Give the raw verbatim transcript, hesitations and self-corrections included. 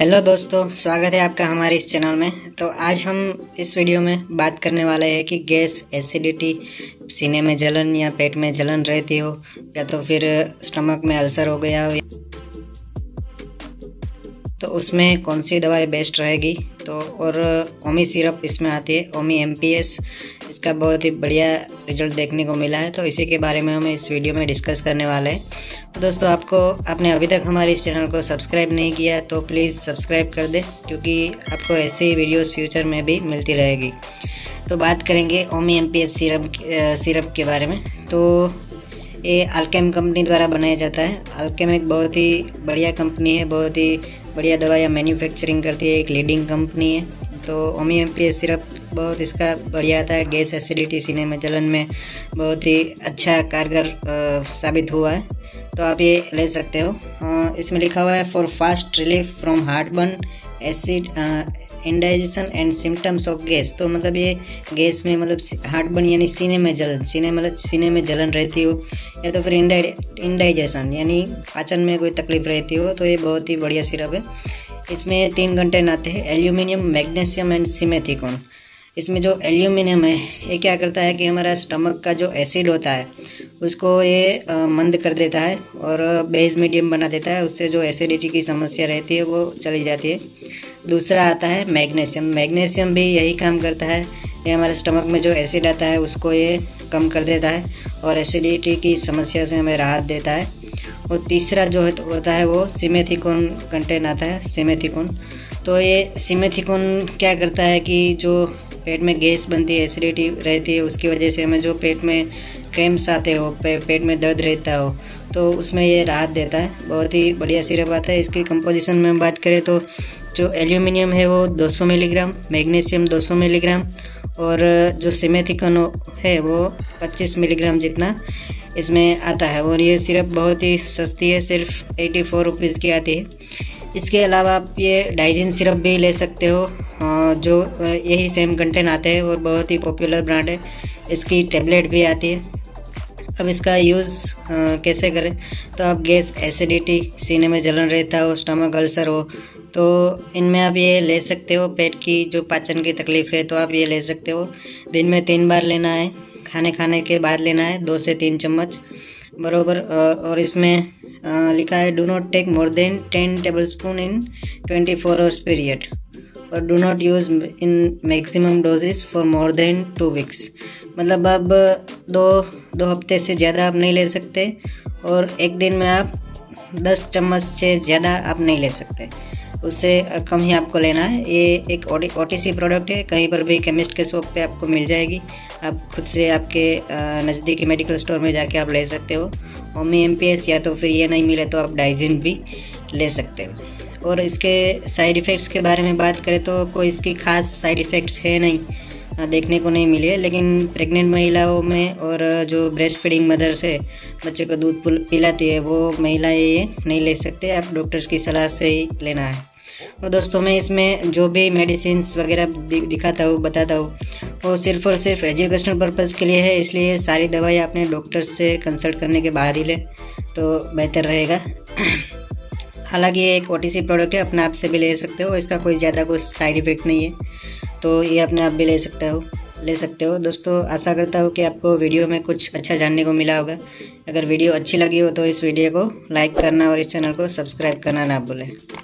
Hello दोस्तों, स्वागत है आपका हमारे इस चैनल में। तो आज हम इस वीडियो में बात करने वाले हैं कि गैस, एसिडिटी, सीने में जलन या पेट में जलन रहती हो या तो फिर स्टमक में अल्सर हो गया हो, तो उसमें कौन सी दवाई बेस्ट रहेगी। तो और ओमी सिरप इसमें आती है, ओमी एम पी एस, इसका बहुत ही बढ़िया रिजल्ट देखने को मिला है। तो इसी के बारे में हम इस वीडियो में डिस्कस करने वाले हैं। दोस्तों, आपको आपने अभी तक हमारे इस चैनल को सब्सक्राइब नहीं किया तो प्लीज़ सब्सक्राइब कर दें, क्योंकि आपको ऐसी वीडियोज़ फ्यूचर में भी मिलती रहेगी। तो बात करेंगे ओमी M P S syrup syrup के बारे में। तो ये अल्केम कंपनी द्वारा बनाया जाता है। अल्केम एक बहुत ही बढ़िया कंपनी है, बहुत ही बढ़िया दवाइयाँ मैन्युफैक्चरिंग करती है, एक लीडिंग कंपनी है। तो ओमी एम पी एस सिरप बहुत इसका बढ़िया आता है। गैस, एसिडिटी, सीने में जलन में बहुत ही अच्छा कारगर साबित हुआ है, तो आप ये ले सकते हो। आ, इसमें लिखा हुआ है for fast relief from heartburn, acid indigestion and symptoms of gas. तो मतलब ये गैस में मतलब हार्टबर्न यानी सीने में जलन, सीने मतलब सीने में जलन रहती हो या तो फिर इंडाइजेशन यानी पाचन में कोई तकलीफ रहती हो, तो ये बहुत ही बढ़िया सिरप है। इसमें तीन कंटेंट आते हैं, एल्यूमिनियम, मैग्नीशियम एंड सिमेथिकोन। इसमें जो एल्यूमिनियम है ये क्या करता है कि हमारा स्टमक का जो एसिड होता है उसको ये आ, मंद कर देता है और बेस मीडियम बना देता है। उससे जो एसिडिटी की समस्या रहती है वो चली जाती है। दूसरा आता है मैग्नीशियम। मैग्नीशियम भी यही काम करता है, ये हमारे स्टमक में जो एसिड आता है उसको ये कम कर देता है और एसिडिटी की समस्या से हमें राहत देता है। और तीसरा जो होता है वो सिमेथिकोन कंटेंट आता है, सिमेथिकोन। तो ये सिमेथिकोन क्या करता है कि जो पेट में गैस बनती है, एसिडिटी रहती है, उसकी वजह से हमें जो पेट में क्रैम्प्स आते हो, पे, पेट में दर्द रहता हो, तो उसमें ये राहत देता है। बहुत ही बढ़िया सिरप आता है। इसकी कंपोजिशन में हम बात करें तो जो एल्यूमिनियम है वो दो सौ मिलीग्राम, मैग्नीशियम दो सौ मिलीग्राम और जो सिमेथिकोन है वो पच्चीस मिलीग्राम जितना इसमें आता है। और ये सिरप बहुत ही सस्ती है, सिर्फ एटी फोर रुपीज़ की आती है। इसके अलावा आप ये डाइजिन सिरप भी ले सकते हो, जो यही सेम कंटेंट आते हैं और बहुत ही पॉपुलर ब्रांड है। इसकी टैबलेट भी आती है। अब इसका यूज़ कैसे करें, तो आप गैस, एसिडिटी, सीने में जलन रहता हो, स्टमक अल्सर हो, तो इनमें आप ये ले सकते हो। पेट की जो पाचन की तकलीफ है तो आप ये ले सकते हो। दिन में तीन बार लेना है, खाने खाने के बाद लेना है, दो से तीन चम्मच बराबर। और इसमें लिखा है do not take more than ten tablespoon in twenty four hours period और do not use in maximum doses for more than two weeks. मतलब अब दो दो हफ्ते से ज़्यादा आप नहीं ले सकते और एक दिन में आप दस चम्मच से ज़्यादा आप नहीं ले सकते, उससे कम ही आपको लेना है। ये एक ओ टी सी प्रोडक्ट है, कहीं पर भी केमिस्ट के शॉप पे आपको मिल जाएगी। आप खुद से आपके नज़दीकी मेडिकल स्टोर में जाके आप ले सकते हो ओमी एम पी एस, या तो फिर ये नहीं मिले तो आप डाइजिन भी ले सकते हो। और इसके साइड इफ़ेक्ट्स के बारे में बात करें तो कोई इसकी खास साइड इफ़ेक्ट्स है नहीं, देखने को नहीं मिले। लेकिन प्रेग्नेंट महिलाओं में और जो ब्रेस्ट फीडिंग मदर्स है, बच्चे को दूध पिलाती है, वो महिलाएँ ये नहीं ले सकते। आप डॉक्टर्स की सलाह से ही लेना है। और दोस्तों, मैं इसमें जो भी मेडिसिन वगैरह दिखाता हूँ, बताता हूँ, वो सिर्फ और सिर्फ एजुकेशनल पर्पज़ के लिए है। इसलिए सारी दवाई आपने डॉक्टर से कंसल्ट करने के बाद ही ले तो बेहतर रहेगा। हालांकि ये एक ओ टी सी प्रोडक्ट है, अपने आप से भी ले सकते हो, इसका कोई ज़्यादा कोई साइड इफ़ेक्ट नहीं है, तो ये अपने आप भी ले सकते हो ले सकते हो दोस्तों, आशा करता हूँ कि आपको वीडियो में कुछ अच्छा जानने को मिला होगा। अगर वीडियो अच्छी लगी हो तो इस वीडियो को लाइक करना और इस चैनल को सब्सक्राइब करना ना भूलें।